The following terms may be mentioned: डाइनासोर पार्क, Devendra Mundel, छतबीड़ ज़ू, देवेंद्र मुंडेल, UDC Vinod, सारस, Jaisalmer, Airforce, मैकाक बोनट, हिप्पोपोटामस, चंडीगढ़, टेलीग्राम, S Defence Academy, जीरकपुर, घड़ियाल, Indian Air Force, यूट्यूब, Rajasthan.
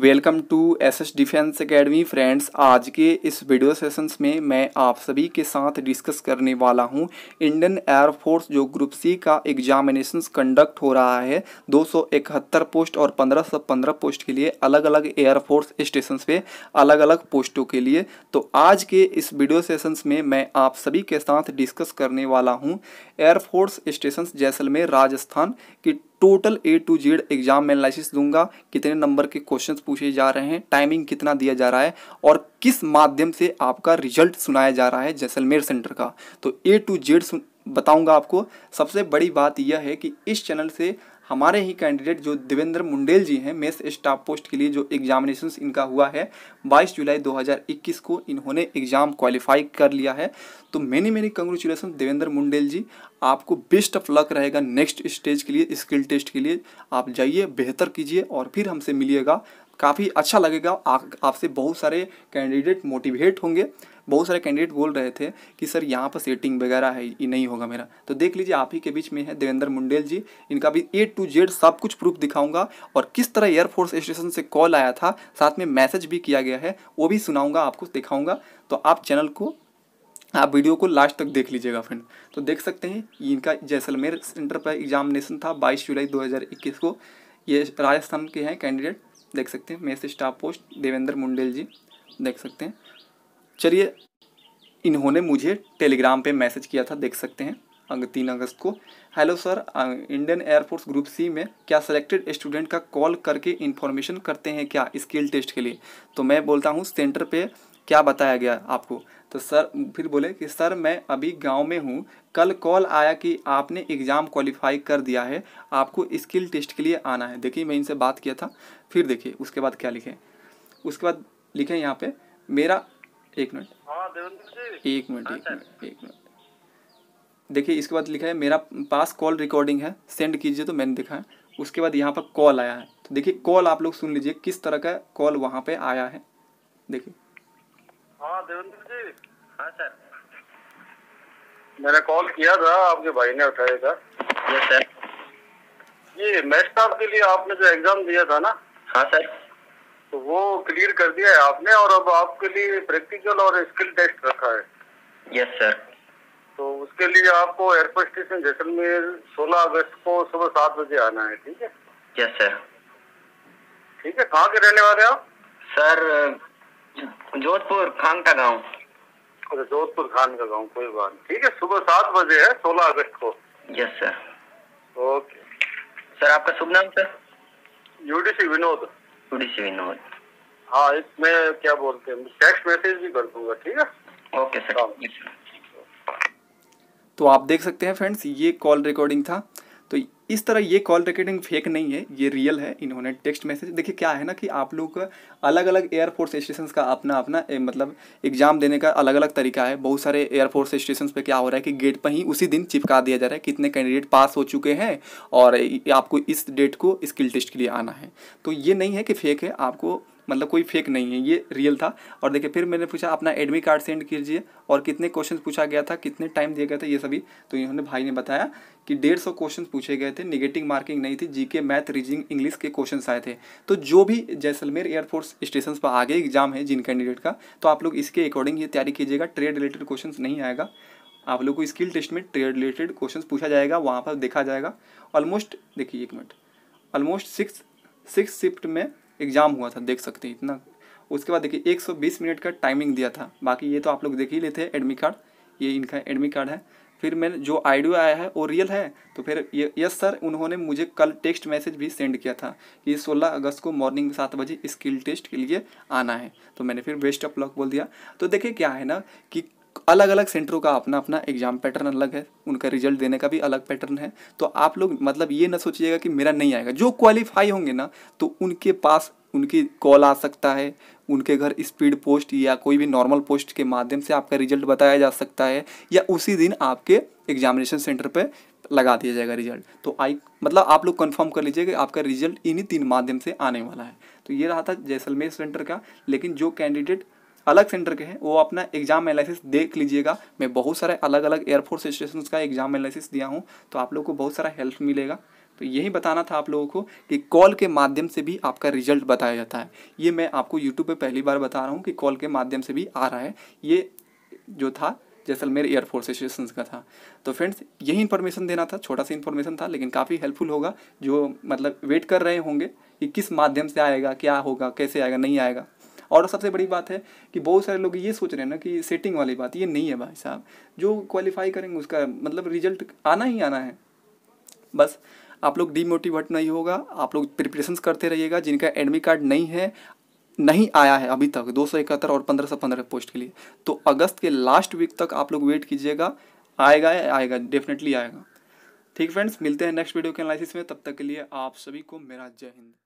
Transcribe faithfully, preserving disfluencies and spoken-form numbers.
Welcome to S S defence academy friends. आज के इस वीडियो सेशंस में मैं आप सभी के साथ डिस्कस करने वाला हूं इंडियन एयर फोर्स जो ग्रुप सी का एग्जामिनेशन कंडक्ट हो रहा है। दो सौ इकहत्तर पोस्ट और पंद्रह सौ पंद्रह पोस्ट के लिए अलग अलग एयर फोर्स स्टेशन पे अलग अलग पोस्टों के लिए। तो आज के इस वीडियो सेशंस में मैं आप सभी के साथ डिस्कस करने वाला हूँ air force station Jaisalmer Rajasthan की total A to Z exam में एनालिसिस दूंगा, कितने नंबर के क्वेश्चंस पूछे जा रहे हैं, टाइमिंग कितना दिया जा रहा है और किस माध्यम से आपका रिजल्ट सुनाया जा रहा है जैसलमेर सेंटर का। तो ए टू जेड बताऊंगा आपको। सबसे बड़ी बात यह है कि इस चैनल से हमारे ही कैंडिडेट जो देवेंद्र मुंडेल जी हैं मेस स्टाफ पोस्ट के लिए जो एग्जामिनेशन इनका हुआ है बाईस जुलाई दो हज़ार इक्कीस को इन्होंने एग्ज़ाम क्वालिफाई कर लिया है। तो many many congratulation देवेंद्र मुंडेल ji, आपको बेस्ट ऑफ लक रहेगा नेक्स्ट स्टेज के लिए, स्किल टेस्ट के लिए। आप जाइए, बेहतर कीजिए और फिर हमसे मिलिएगा, काफ़ी अच्छा लगेगा। आपसे बहुत सारे कैंडिडेट मोटिवेट होंगे। बहुत सारे कैंडिडेट बोल रहे थे कि सर यहाँ पर सेटिंग वगैरह है, ये नहीं होगा मेरा। तो देख लीजिए, आप ही के बीच में है देवेंद्र मुंडेल जी, इनका भी ए टू जेड सब कुछ प्रूफ दिखाऊंगा और किस तरह एयरफोर्स स्टेशन से कॉल आया था, साथ में मैसेज भी किया गया है, वो भी सुनाऊंगा, आपको दिखाऊंगा। तो आप चैनल को, आप वीडियो को लास्ट तक देख लीजिएगा फ्रेंड। तो देख सकते हैं इनका जैसलमेर सेंटर पर एग्जामिनेशन था बाईस जुलाई दो हज़ार इक्कीस को। ये राजस्थान के हैं कैंडिडेट, देख सकते हैं mess staff post देवेंद्र मुंडेल ji, देख सकते हैं। चलिए, इन्होंने मुझे टेलीग्राम पे मैसेज किया था, देख सकते हैं तीन अगस्त को। Hello sir, Indian air force group C में क्या सिलेक्टेड स्टूडेंट का कॉल करके इन्फॉर्मेशन करते हैं क्या स्किल टेस्ट के लिए? तो मैं बोलता हूँ सेंटर पे क्या बताया गया आपको? तो सर फिर बोले कि सर मैं अभी गांव में हूँ, कल कॉल आया कि आपने एग्ज़ाम क्वालिफाई कर दिया है, आपको स्किल टेस्ट के लिए आना है। देखिए, मैं इनसे बात किया था, फिर देखिए उसके बाद क्या लिखे। उसके बाद लिखे यहाँ पे मेरा एक मिनट एक मिनट एक मिनट एक मिनट देखिए, इसके बाद लिखा है मेरा पास कॉल रिकॉर्डिंग है, सेंड कीजिए। तो मैंने देखा है, उसके बाद यहाँ पर कॉल आया है। तो देखिए कॉल आप लोग सुन लीजिए किस तरह का कॉल वहाँ पे आया है। देखिए, हाँ देवेंद्र जी, हाँ सर मैंने कॉल किया था, आपके भाई ने उठाया था। यस सर, ये मैथ टॉप के लिए आपने जो एग्जाम दिया था ना, हाँ सर, तो वो क्लियर कर दिया है आपने और अब आपके लिए प्रैक्टिकल और स्किल टेस्ट रखा है। यस सर, तो उसके लिए आपको एयरपोर्ट स्टेशन जैसलमेर सोलह अगस्त को सुबह सात बजे आना है, ठीक है? Yes sir. ठीक है, कहाँ के रहने वाले आप? सर जोधपुर खान का गाँव। अच्छा, जोधपुर खान का गाँव, कोई बात नहीं, ठीक है। सुबह सात बजे है सोलह अगस्त को। Yes sir, okay sir. आपका शुभ नाम sir? UDC Vinod. UDC Vinod, हाँ। इसमें क्या बोलते हैं, टेक्स्ट मैसेज भी कर दूंगा, ठीक है? Okay sir. तो आप देख सकते हैं फ्रेंड्स, ये कॉल रिकॉर्डिंग था। तो इस तरह ये कॉल रिकॉर्डिंग फेक नहीं है, ये रियल है। इन्होंने टेक्स्ट मैसेज, देखिए क्या है ना कि आप लोग अलग अलग एयरफोर्स स्टेशन का अपना अपना ए, मतलब एग्ज़ाम देने का अलग अलग तरीका है। बहुत सारे एयरफोर्स स्टेशन पे क्या हो रहा है कि गेट पर ही उसी दिन चिपका दिया जा रहा है कितने कैंडिडेट पास हो चुके हैं और आपको इस डेट को स्किल टेस्ट के लिए आना है। तो ये नहीं है कि फेक है, आपको मतलब कोई फेक नहीं है, ये रियल था। और देखिए फिर मैंने पूछा अपना एडमिट कार्ड सेंड कीजिए और कितने क्वेश्चन पूछा गया था, कितने टाइम दिया गया था, ये सभी। तो इन्होंने भाई ने बताया कि डेढ़ सौ क्वेश्चन पूछे गए थे, निगेटिव मार्किंग नहीं थी, जीके मैथ रीजनिंग इंग्लिश के क्वेश्चन आए थे। तो जो भी जैसलमेर एयरफोर्स स्टेशन पर आगे एग्जाम है जिन कैंडिडेट का, तो आप लोग इसके अकॉर्डिंग ये तैयारी कीजिएगा। ट्रेड रिलेटेड क्वेश्चन नहीं आएगा, आप लोग को स्किल टेस्ट में ट्रेड रिलेटेड क्वेश्चन पूछा जाएगा, वहाँ पर देखा जाएगा। ऑलमोस्ट देखिए, एक minute, almost six six shift में एग्ज़ाम हुआ था, देख सकते हैं इतना। उसके बाद देखिए एक सौ बीस मिनट का टाइमिंग दिया था, बाकी ये तो आप लोग देख ही लेते हैं। एडमिट कार्ड, ये इनका एडमिट कार्ड है। फिर मैंने जो आईडी आया है वो रियल है। तो फिर ये यस सर, उन्होंने मुझे कल टेक्स्ट मैसेज भी सेंड किया था कि सोलह अगस्त को मॉर्निंग में सात बजे स्किल टेस्ट के लिए आना है। तो मैंने फिर बेस्ट ऑफ लक बोल दिया। तो देखिए क्या है ना कि अलग अलग सेंटरों का अपना अपना एग्ज़ाम पैटर्न अलग है, उनका रिजल्ट देने का भी अलग पैटर्न है। तो आप लोग मतलब ये ना सोचिएगा कि मेरा नहीं आएगा। जो क्वालिफाई होंगे ना, तो उनके पास उनकी कॉल आ सकता है, उनके घर स्पीड पोस्ट या कोई भी नॉर्मल पोस्ट के माध्यम से आपका रिजल्ट बताया जा सकता है या उसी दिन आपके एग्जामिनेशन सेंटर पर लगा दिया जाएगा रिजल्ट। तो आई मतलब आप लोग कंफर्म कर लीजिए कि आपका रिजल्ट इन्हीं तीन माध्यम से आने वाला है। तो ये रहा था जैसलमेर सेंटर का। लेकिन जो कैंडिडेट अलग सेंटर के हैं वो अपना एग्जाम एनालिसिस देख लीजिएगा। मैं बहुत सारे अलग अलग एयरफोर्स स्टेशन का एग्जाम एनालिसिस दिया हूँ, तो आप लोग को बहुत सारा हेल्प मिलेगा। तो यही बताना था आप लोगों को कि कॉल के माध्यम से भी आपका रिजल्ट बताया जाता है। ये मैं आपको यूट्यूब पे पहली बार बता रहा हूँ कि कॉल के माध्यम से भी आ रहा है। ये जो था जैसलमेर एयरफोर्स स्टेशन का था। तो फ्रेंड्स यही इन्फॉर्मेशन देना था, छोटा सा इन्फॉर्मेशन था लेकिन काफ़ी हेल्पफुल होगा जो मतलब वेट कर रहे होंगे कि किस माध्यम से आएगा, क्या होगा, कैसे आएगा, नहीं आएगा। और सबसे बड़ी बात है कि बहुत सारे लोग ये सोच रहे हैं ना कि सेटिंग वाली बात, ये नहीं है भाई साहब। जो क्वालिफाई करेंगे उसका मतलब रिजल्ट आना ही आना है। बस आप लोग डीमोटिवेट नहीं होगा, आप लोग प्रिपरेशंस करते रहिएगा। जिनका एडमिट कार्ड नहीं है, नहीं आया है अभी तक दो सौ इकहत्तर और पंद्रह सौ पंद्रह पोस्ट के लिए, तो अगस्त के लास्ट वीक तक आप लोग वेट कीजिएगा, आएगा आएगा डेफिनेटली आएगा। ठीक फ्रेंड्स, मिलते हैं नेक्स्ट वीडियो के एनालिसिस में। तब तक के लिए आप सभी को मेरा जय हिंद।